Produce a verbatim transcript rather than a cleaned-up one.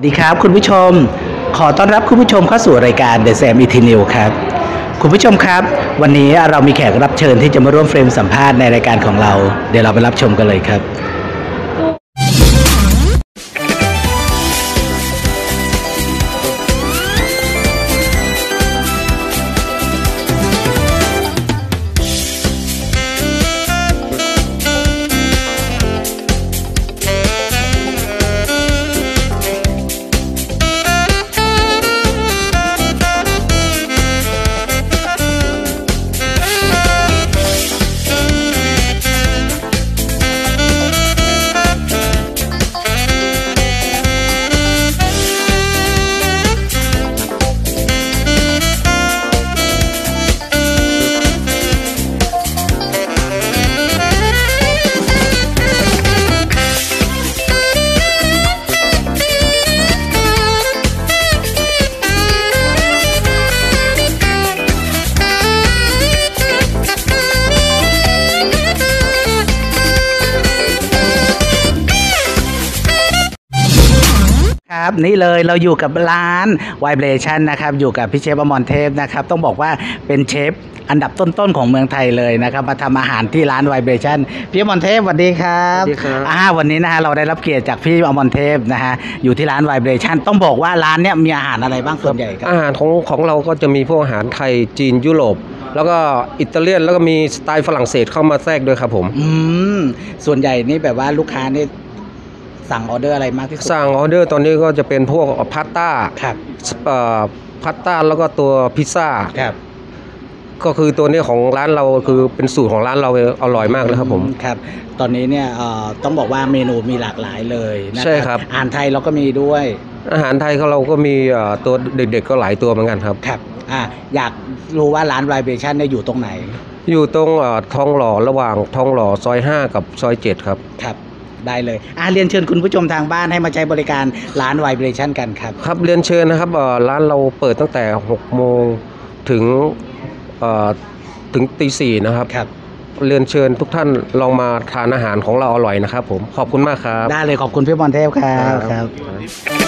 สวัสดีครับคุณผู้ชมขอต้อนรับคุณผู้ชมเข้าสู่รายการ เดอะแซม อี ที นิวส์ ครับคุณผู้ชมครับวันนี้เรามีแขกรับเชิญที่จะมาร่วมเฟรมสัมภาษณ์ในรายการของเราเดี๋ยวเราไปรับชมกันเลยครับนี่เลยเราอยู่กับร้าน ไวเบรชั่น นะครับอยู่กับพี่เชฟอมรเทพนะครับต้องบอกว่าเป็นเชฟอันดับต้นๆของเมืองไทยเลยนะครับมาทำอาหารที่ร้าน ไวเบรชั่น พี่อมรเทพสวัสดีครับสวัสดีครับอ่าวันนี้นะฮะเราได้รับเกียรติจากพี่อมรเทพนะฮะอยู่ที่ร้าน ไวเบรชั่น ต้องบอกว่าร้านเนี้ยมีอาหารอะไรบ้างส่วนใหญ่ครับอาหารของของเราก็จะมีพวกอาหารไทยจีนยุโรปแล้วก็อิตาเลียนแล้วก็มีสไตล์ฝรั่งเศสเข้ามาแทรกด้วยครับผมอืมส่วนใหญ่นี่แบบว่าลูกค้านี่สั่งออเดอร์อะไรมากที่สุดสั่งออเดอร์ตอนนี้ก็จะเป็นพวกพาสต้าครับเอ่อพาสต้าแล้วก็ตัวพิซซ่าครับก็คือตัวนี้ของร้านเราคือเป็นสูตรของร้านเราอร่อยมากเลยครับผมครับตอนนี้เนี่ยเอ่อต้องบอกว่าเมนูมีหลากหลายเลยใช่ครับอาหารไทยเราก็มีด้วยอาหารไทยของเราก็มีเอ่อตัวเด็กๆก็หลายตัวเหมือนกันครับครับอ่ะอยากรู้ว่าร้าน ไวเบรชั่น เนี่ยอยู่ตรงไหนอยู่ตรงเอ่อทองหล่อระหว่างทองหล่อซอยห้ากับซอยเจ็ดครับครับได้เลยอ่าเรียนเชิญคุณผู้ชมทางบ้านให้มาใช้บริการร้าน ไวเบรชั่น กันครับครับเรียนเชิญนะครับร้านเราเปิดตั้งแต่หกโมงถึงถึงตีสี่นะครับครับเรียนเชิญทุกท่านลองมาทานอาหารของเราอร่อยนะครับผมขอบคุณมากครับได้เลยขอบคุณพี่บอลเทพครับ